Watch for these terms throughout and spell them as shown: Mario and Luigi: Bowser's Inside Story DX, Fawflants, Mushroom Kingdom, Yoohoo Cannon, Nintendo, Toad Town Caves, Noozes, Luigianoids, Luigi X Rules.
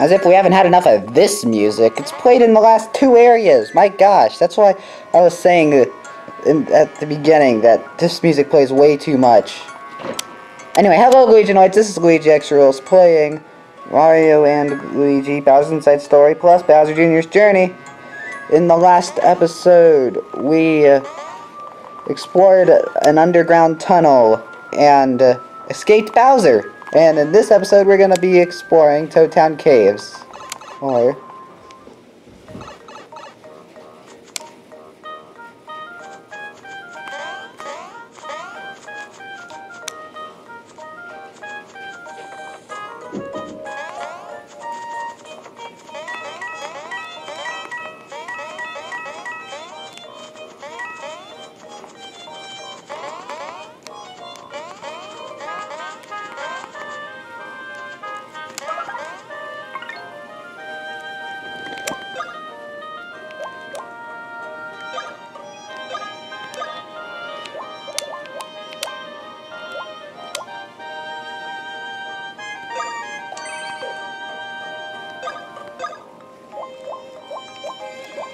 As if we haven't had enough of this music. It's played in the last two areas. My gosh, that's why I was saying at the beginning that this music plays way too much. Anyway, hello Luigianoids, this is Luigi X Rules playing Mario and Luigi, Bowser's Inside Story, plus Bowser Jr.'s Journey. In the last episode, we explored an underground tunnel and escaped Bowser. And in this episode, we're going to be exploring Toad Town Caves. Or...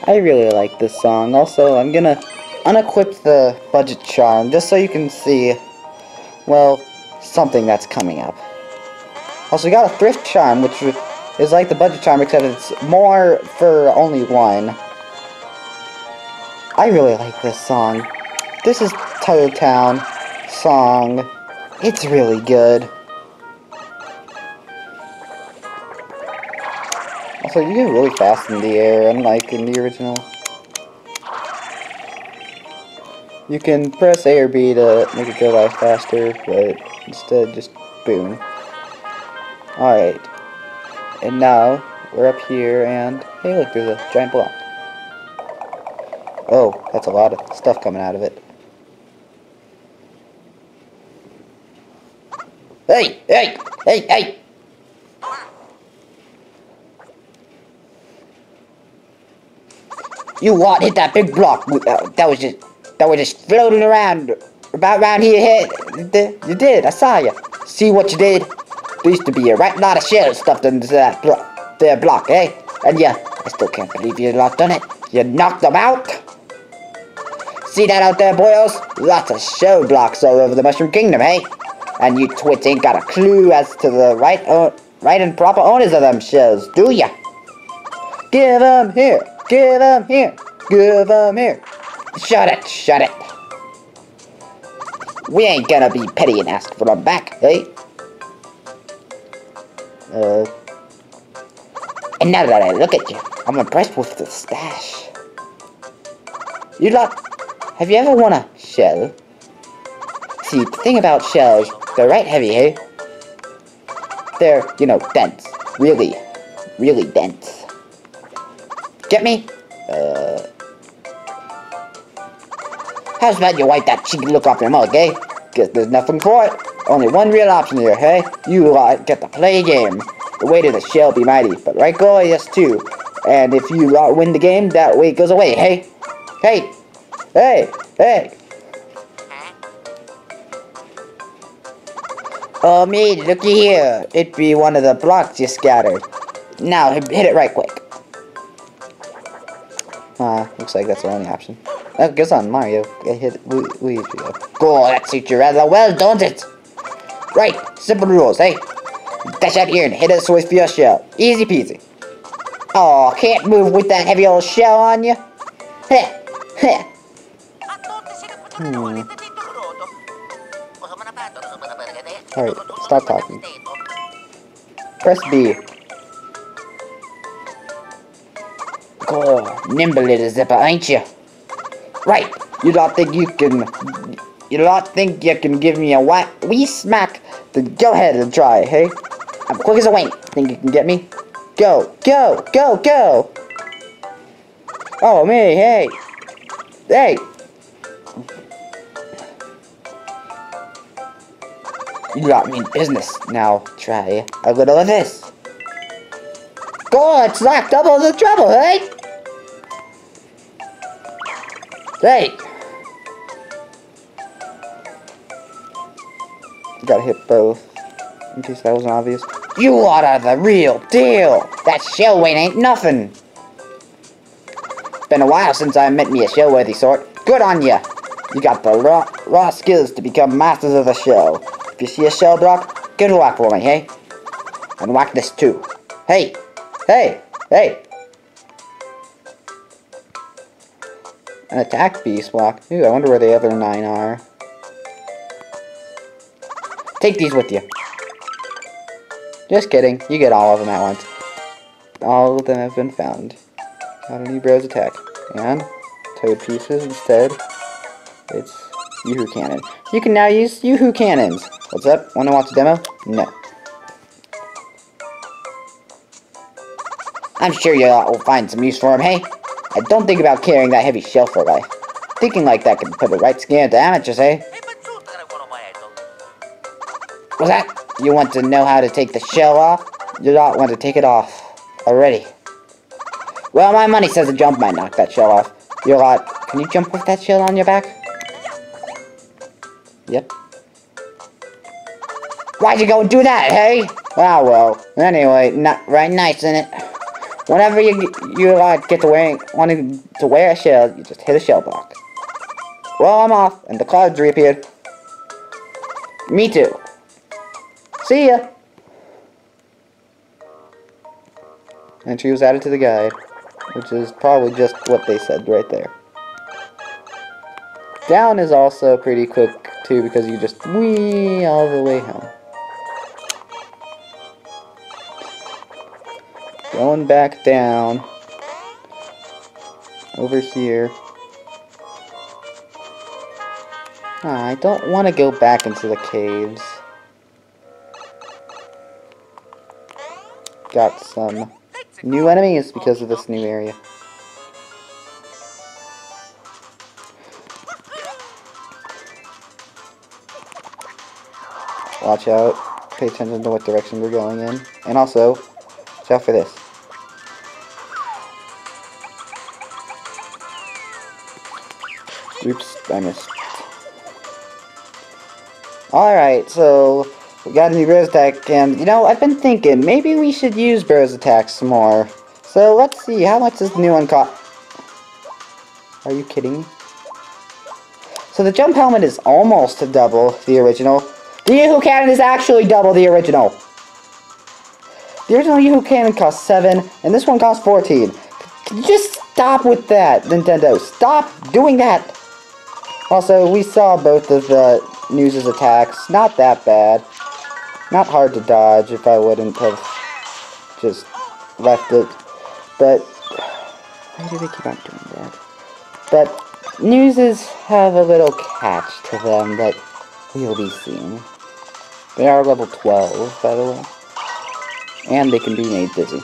I really like this song. Also, I'm gonna unequip the budget charm just so you can see, well, something that's coming up. Also, we got a thrift charm, which is like the budget charm, except it's more for only one. I really like this song. This is Toad Town song. It's really good. So you get really fast in the air, unlike in the original. You can press A or B to make it go by faster, but instead just boom. Alright. And now, we're up here and... hey look, there's a giant block. Oh, that's a lot of stuff coming out of it. Hey! Hey! Hey! Hey! You what? Hit that big block. That was just floating around, about around here. You did. I saw you. See what you did? There used to be a right lot of shells stuffed into that block, eh? And yeah, I still can't believe you lot done it. You knocked them out. See that out there, boyos? Lots of shell blocks all over the Mushroom Kingdom, eh? And you twits ain't got a clue as to the right and proper owners of them shells, do ya? Give 'em here. Give 'em here! Give 'em here! Shut it! Shut it! We ain't gonna be petty and ask for them back, eh? And now that I look at you, I'm impressed with the stash. You lot, have you ever won a shell? See, the thing about shells, they're right heavy, eh? They're, you know, dense. Really, really dense. Get me? How's about you wipe that cheeky look off your mug, eh? Guess there's nothing for it. Only one real option here, hey? You lot get to play a game. The weight of the shell be mighty, but right glorious too. And if you lot win the game, that weight goes away, hey? Hey! Hey! Hey! Oh me, looky here. It be one of the blocks you scattered. Now, hit it right quick. Looks like that's the only option. That goes on Mario. I hit Luigi. Cool, that suits you rather well, don't it? Right, simple rules, eh? Dash out here and hit us with your shell. Easy peasy. Oh, can't move with that heavy old shell on you. Heh, heh. Alright, stop talking. Press B. Oh, nimble little zipper, ain't you? Right, you lot think you can give me a wee smack? Then go ahead and try, hey? I'm quick as a wink. Think you can get me? Go, go, go, go! Oh, me, hey! Hey! You lot mean business. Now, try a little of this. Go, it's like double the trouble, hey? Hey! Gotta hit both, in case that wasn't obvious. You lot are the real deal. That shell weight ain't nothing. Been a while since I met me a shell-worthy sort. Good on ya. You got the raw skills to become masters of the shell. If you see a shell block, get a whack for me, hey? And whack this too. Hey! Hey! Hey! An attack beast block. Ooh, I wonder where the other 9 are. Take these with you. Just kidding. You get all of them at once. All of them have been found. Not an Ebro's attack. And toad pieces instead. It's Yoohoo Cannon. You can now use Yoohoo Cannons. What's up? Wanna watch a demo? No. I'm sure you lot will find some use for them, hey? I don't think about carrying that heavy shell for life. Thinking like that can put the right scare into amateurs, hey? What's that? You want to know how to take the shell off? You lot want to take it off already. Well, my money says a jump might knock that shell off. You lot, can you jump with that shell on your back? Yep. Why'd you go and do that, hey? Ah, well. Anyway, not right nice, isn't it? Whenever you lot get to wanting to wear a shell, you just hit a shell block. Well, I'm off, and the clouds reappeared. Me too. See ya! Entry was added to the guide. Which is probably just what they said right there. Down is also pretty quick, too, because you just whee all the way home. Going back down. Over here. Ah, I don't want to go back into the caves. Got some new enemies because of this new area. Watch out. Pay attention to what direction we're going in. And also, watch out for this. Oops, I missed. Alright, so we got a new Bro's attack, and you know, I've been thinking, maybe we should use Bro's attacks more. So let's see, how much does the new one cost? Are you kidding me? So the jump helmet is almost double the original. The Yoohoo Cannon is actually double the original. The original Yoohoo Cannon cost 7, and this one costs 14. Can you just stop with that, Nintendo? Stop doing that! Also, we saw both of the Noozes attacks. Not that bad. Not hard to dodge if I wouldn't have just left it. But why do they keep on doing that? But Noozes have a little catch to them that we'll be seeing. They are level 12, by the way. And they can be made dizzy.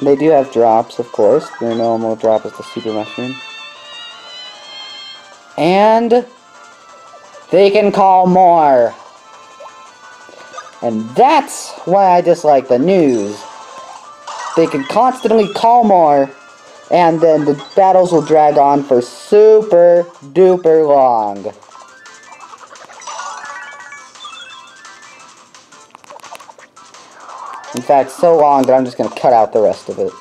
They do have drops, of course. Their normal drop is the super mushroom. And they can call more. And that's why I dislike the news. They can constantly call more, and then the battles will drag on for super duper long. In fact, so long that I'm just going to cut out the rest of it.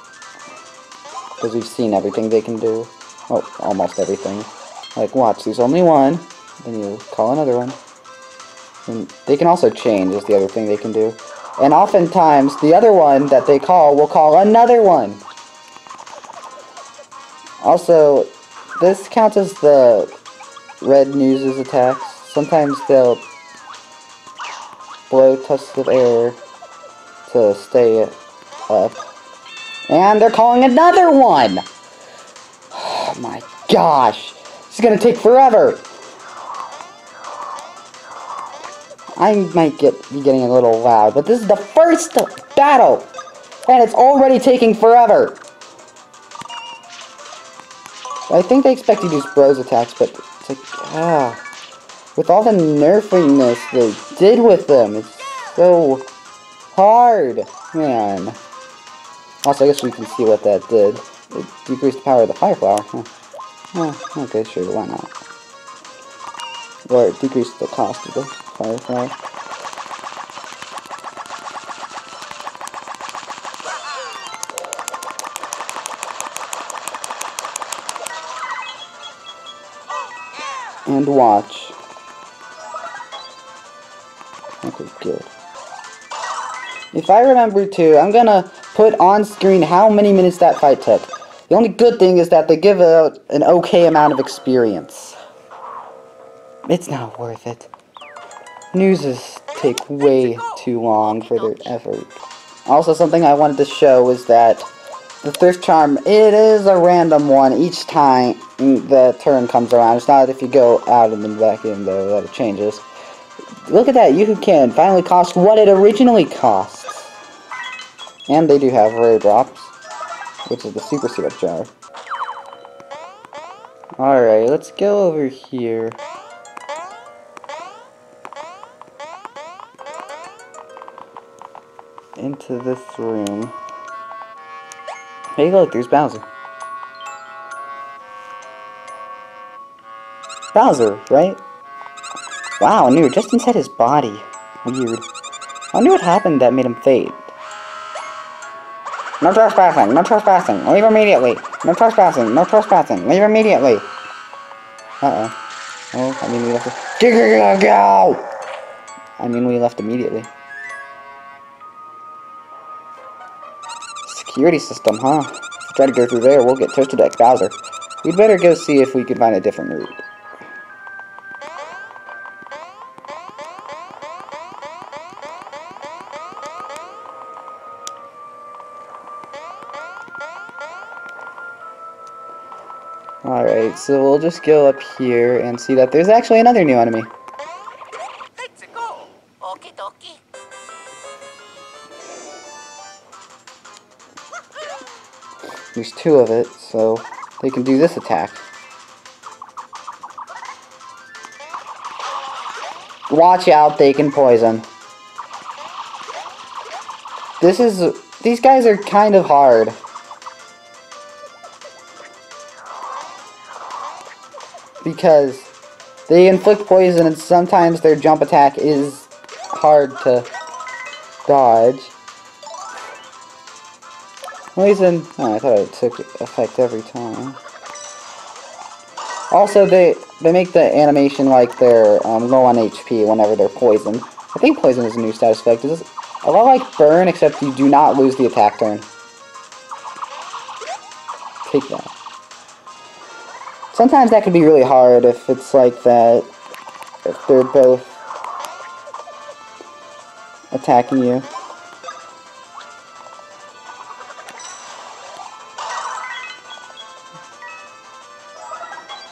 Because we've seen everything they can do. Oh, almost everything. Like, watch, there's only one. Then you call another one. And they can also change is the other thing they can do. And oftentimes, the other one that they call will call another one. Also, this counts as the red Noozes attacks. Sometimes they'll blow tufts of air to stay up. And they're calling another one! Oh my gosh! This is gonna take forever! I might be getting a little loud, but this is the first battle! And it's already taking forever! I think they expect you to use Bro's attacks, but it's like, with all the nerfiness they did with them, it's so hard! Man. Also, I guess we can see what that did. It decreased the power of the fire flower. Huh. Oh, okay, sure, why not? Or it decreased the cost of the fire flower. and watch. Okay, good. If I remember to, I'm gonna put on screen how many minutes that fight took. The only good thing is that they give out an okay amount of experience. It's not worth it. Noozes take way too long for their effort. Also, something I wanted to show is that the thrift charm, it is a random one each time the turn comes around. It's not if you go out and then back in though that it changes. Look at that, Yoohoo Cannon finally cost what it originally costs. And they do have rare drops, which is the super syrup jar. Alright, let's go over here. Into this room. Hey look, there's Bowser. Bowser, right? Wow, and we were just inside his body. Weird. I wonder what happened that made him fade. No trespassing, no trespassing, leave immediately. No trespassing, no trespassing, leave immediately. Uh-oh. Oh, I mean we left go! I mean we left immediately. Security system, huh? If we try to go through there, we'll get toasted like Bowser. We'd better go see if we can find a different route. Alright, so we'll just go up here and see that there's actually another new enemy. Let's go. Okie dokie. There's two of it, so they can do this attack. Watch out, they can poison. These guys are kind of hard. Because they inflict poison and sometimes their jump attack is hard to dodge. Poison. Oh, I thought it took effect every time. Also, they make the animation like they're low on HP whenever they're poisoned. I think poison is a new status effect. It's a lot like burn, except you do not lose the attack turn. Take that. Sometimes that could be really hard if it's like that, if they're both attacking you.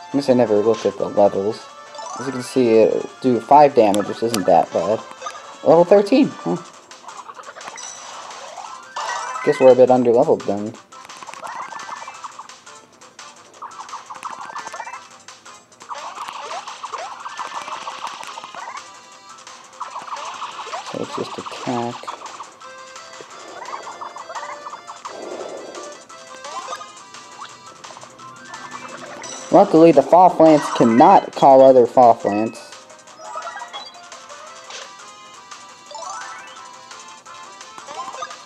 I guess I never looked at the levels. As you can see, it do 5 damage, which isn't that bad. Level 13, huh. Guess we're a bit under-leveled then. Let's just attack. Luckily, the Fawflants cannot call other Fawflants.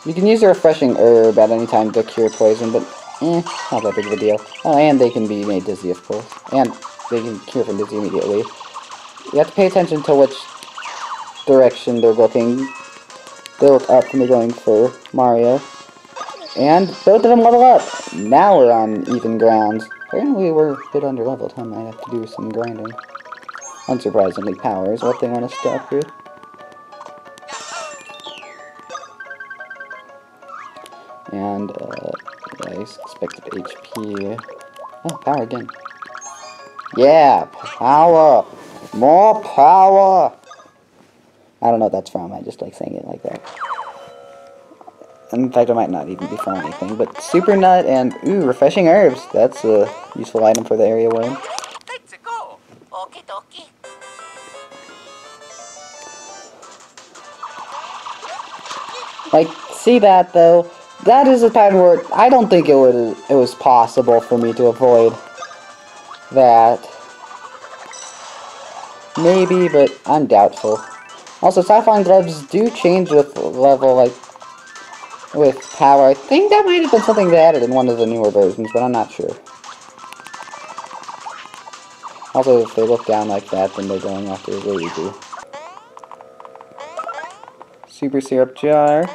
You can use a refreshing herb at any time to cure poison, but not that big of a deal. Oh, and they can be made dizzy, of course. And they can cure from dizzy immediately. You have to pay attention to which direction they're looking. They look up and they're going for Mario. And both of them level up! Now we're on even ground. Apparently we're a bit under-leveled, huh? Might have to do some grinding. Unsurprisingly, power is what they want to stop with. And, nice. Expected HP. Oh, power again. Yeah! Power! More power! I don't know what that's from, I just like saying it like that. In fact, it might not even be from anything, but Super Nut and, ooh, Refreshing Herbs! That's a useful item for the area we're in. Let's go! Okie dokie. Like, see that, though? That is a pattern where I don't think it was possible for me to avoid that. Maybe, but I'm doubtful. Also, Saffron gloves do change with level, like, with power. I think that might have been something they added in one of the newer versions, but I'm not sure. Although if they look down like that, then they're going after Luigi. Super syrup jar.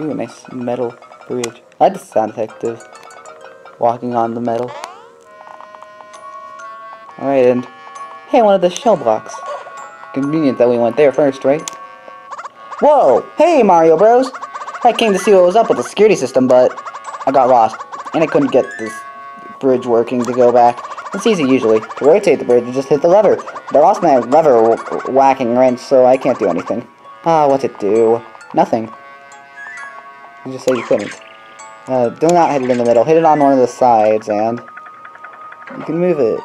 Ooh, a nice metal bridge. I just sound effective walking on the metal. Alright, and hey, one of the shell blocks. Convenient that we went there first, right? Whoa! Hey, Mario Bros! I came to see what was up with the security system, but I got lost, and I couldn't get this bridge working to go back. It's easy, usually. To rotate the bridge, you just hit the lever. But I lost my lever whacking wrench, so I can't do anything. Ah, what to do? Nothing. You just said you couldn't. Do not hit it in the middle. Hit it on one of the sides, and you can move it.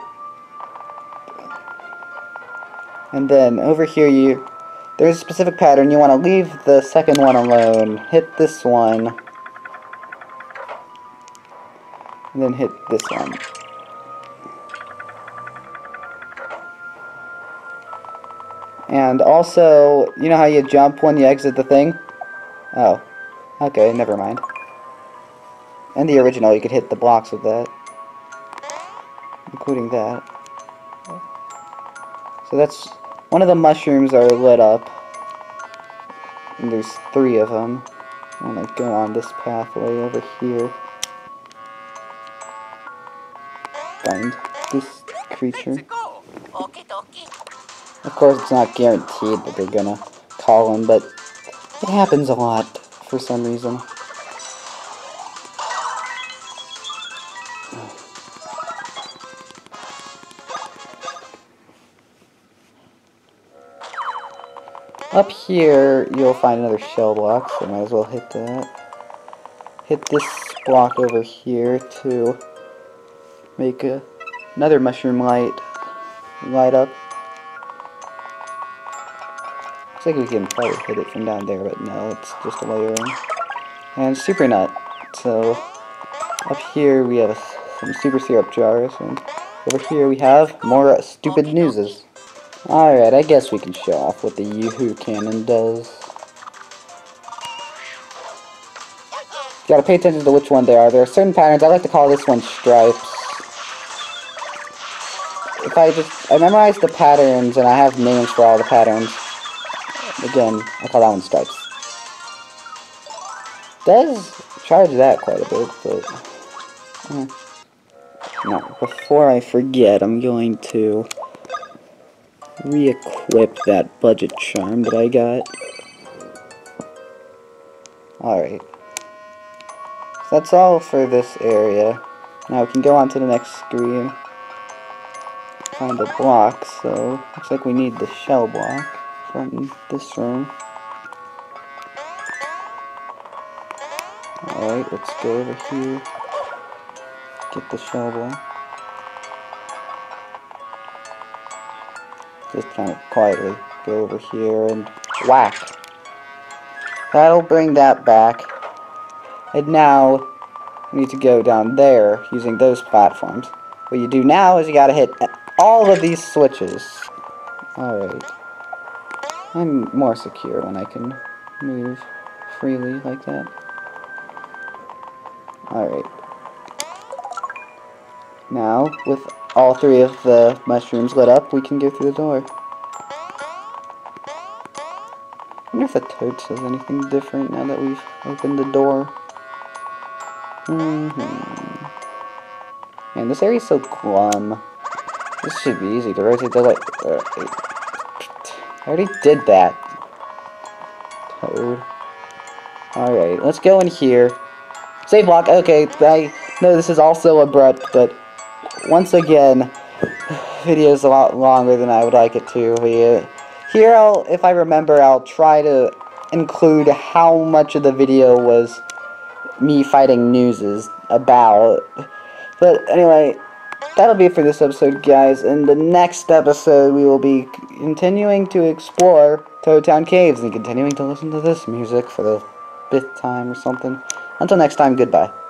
And then, over here, there's a specific pattern. You want to leave the second one alone. Hit this one. And then hit this one. And also, you know how you jump when you exit the thing? Oh. Okay, never mind. In the original, you could hit the blocks with that. Including that. So that's... One of the mushrooms are lit up, and there's three of them. I'm gonna go on this pathway over here. Find this creature. Of course, it's not guaranteed that they're gonna call him, but it happens a lot for some reason. Up here, you'll find another shell block, so might as well hit that. Hit this block over here to make another mushroom light up. Looks like we can probably hit it from down there, but no, it's just a layer in. And super nut. So up here we have some super syrup jars, and over here we have more stupid noozes. Alright, I guess we can show off what the Yoohoo Cannon does. You gotta pay attention to which one they are. There are certain patterns. I like to call this one stripes. If I memorize the patterns, and I have names for all the patterns. Again, I call that one stripes. Does charge that quite a bit, but... No, before I forget, I'm going to... re-equip that budget charm that I got. Alright. So that's all for this area. Now we can go on to the next screen. Find a block, so looks like we need the shell block from this room. Alright, let's go over here. Get the shell block. Just kind of quietly go over here and whack. That'll bring that back. And now we need to go down there using those platforms. What you do now is you gotta hit all of these switches. Alright. I'm more secure when I can move freely like that. Alright. Now, with all three of the mushrooms lit up, we can go through the door. I wonder if the toad says anything different now that we've opened the door. Man, this area's so glum. This should be easy to rotate the light. I already did that. Toad. Alright, let's go in here. Save block, okay. I know this is also abrupt, but... Once again, video's a lot longer than I would like it to be. Here, if I remember, I'll try to include how much of the video was me fighting Noozes about. But anyway, that'll be it for this episode, guys. In the next episode, we will be continuing to explore Toad Town Caves and continuing to listen to this music for the 5th time or something. Until next time, goodbye.